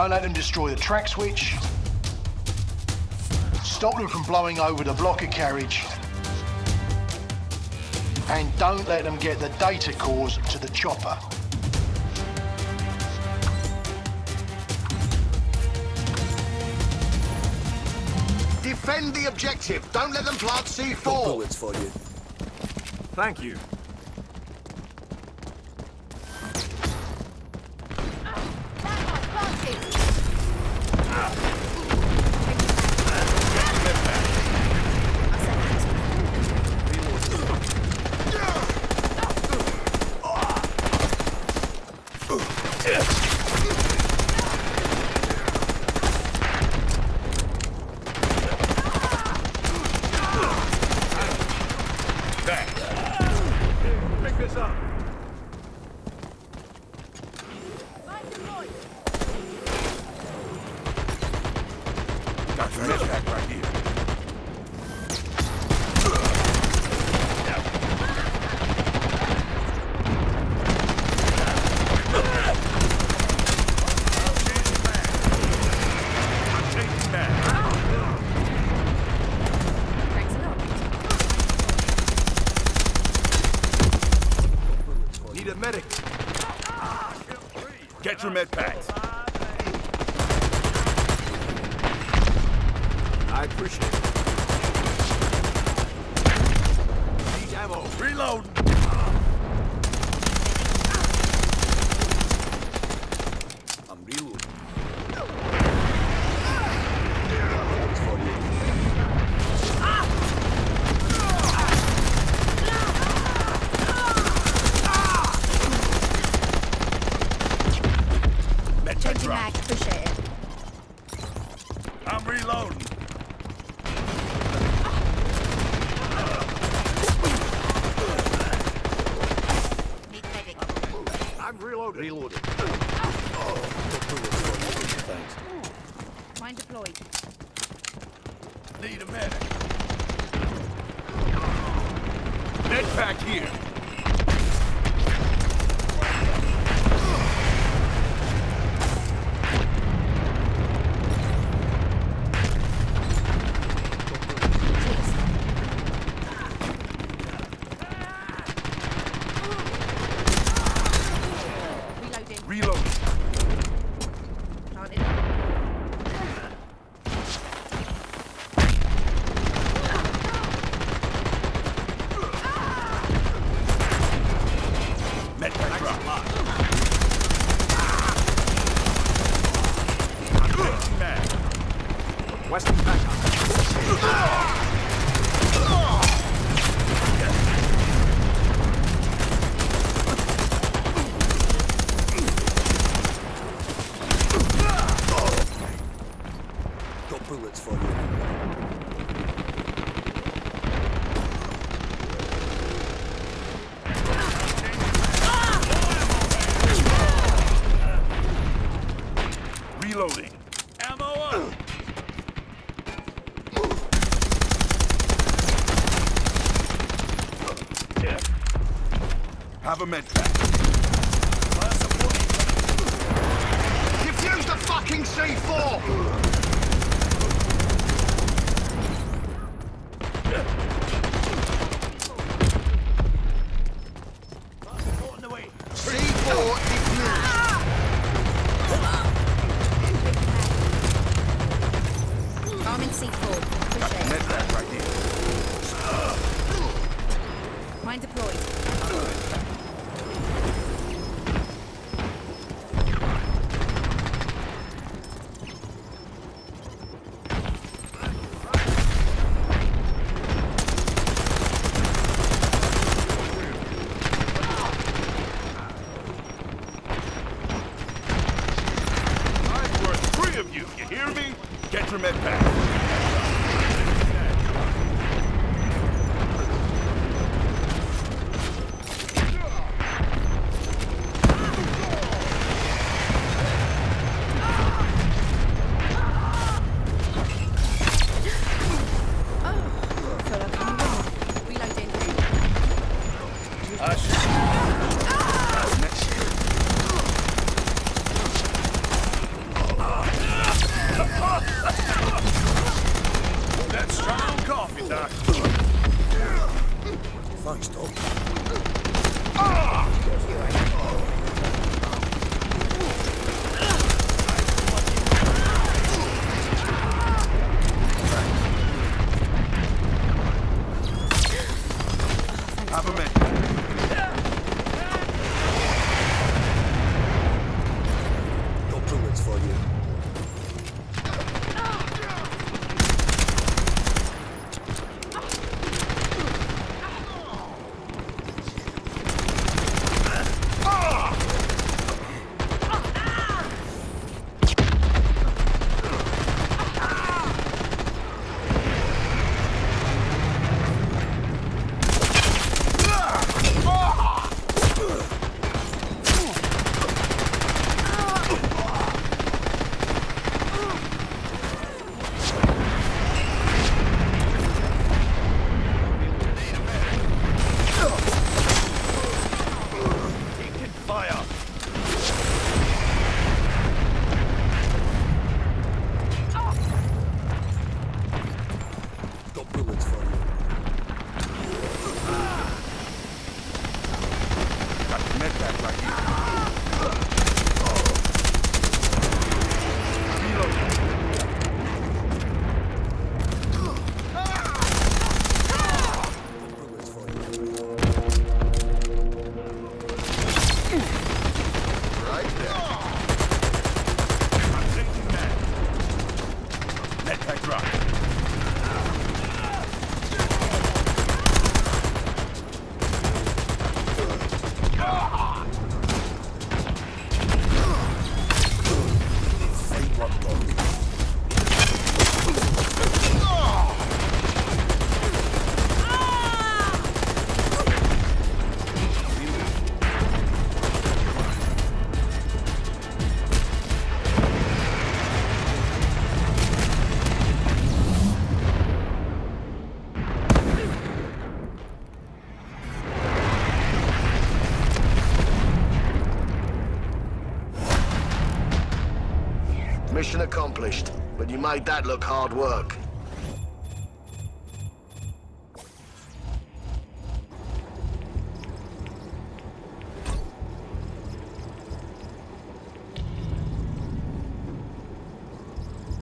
Don't let them destroy the track switch. Stop them from blowing over the blocker carriage. And don't let them get the data cores to the chopper. Defend the objective. Don't let them plant C4. Got bullets for you. Thank you. Get your med packs. I appreciate it. Need ammo. Reload. I'm reloading. Reloaded. Thanks. Mine deployed. Need a medic. Med pack here. Bullets for you. Reloading. Ammo up. Have a med pack. Defuse the fucking C4! Mine deployed. I've worth three of you, you hear me? Get your med pack. for you. Mission accomplished, but you made that look hard work.